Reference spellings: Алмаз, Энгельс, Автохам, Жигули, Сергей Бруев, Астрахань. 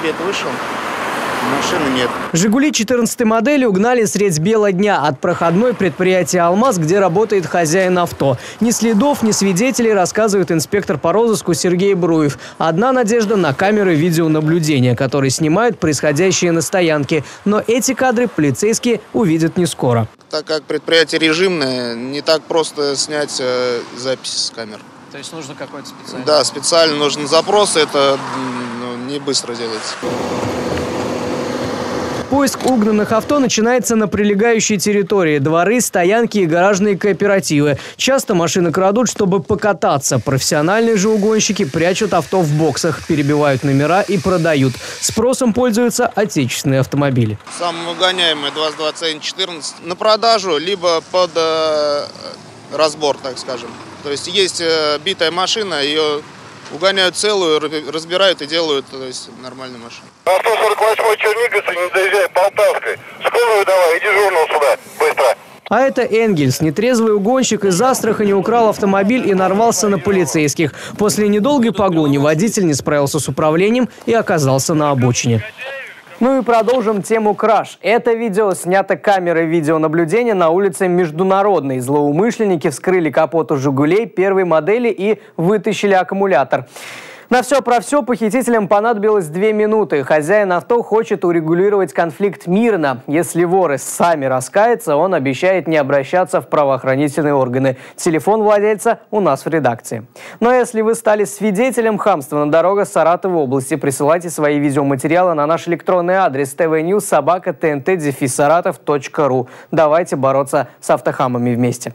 обед вышел, машины нет. «Жигули» 14-й модели угнали средь бела дня от проходной предприятия «Алмаз», где работает хозяин авто. Ни следов, ни свидетелей, рассказывает инспектор по розыску Сергей Бруев. Одна надежда на камеры видеонаблюдения, которые снимают происходящее на стоянке. Но эти кадры полицейские увидят не скоро. Так как предприятие режимное, не так просто снять записи с камер. То есть нужно какой-то специальный? Да, специально нужен запрос, это не быстро делается. Поиск угнанных авто начинается на прилегающей территории. Дворы, стоянки и гаражные кооперативы. Часто машины крадут, чтобы покататься. Профессиональные же угонщики прячут авто в боксах, перебивают номера и продают. Спросом пользуются отечественные автомобили. Самые угоняемые 22C14 на продажу, либо под разбор, так скажем. То есть есть битая машина, ее угоняют целую, разбирают и делают, то есть нормальную машину. На 148-й Черниговской, не доезжай, Полтавской. Скорую давай и дежурного сюда, быстро. А это Энгельс. Нетрезвый угонщик из Астрахани украл автомобиль и нарвался на полицейских. После недолгой погони водитель не справился с управлением и оказался на обочине. Ну и продолжим тему краж. Это видео снято камерой видеонаблюдения на улице Международной. Злоумышленники вскрыли капот у «Жигулей» первой модели и вытащили аккумулятор. На все про все похитителям понадобилось 2 минуты. Хозяин авто хочет урегулировать конфликт мирно. Если воры сами раскаются, он обещает не обращаться в правоохранительные органы. Телефон владельца у нас в редакции. Но если вы стали свидетелем хамства на дорогах Саратовой области, присылайте свои видеоматериалы на наш электронный адрес tvnews@tnt-saratov.ru. Давайте бороться с автохамами вместе.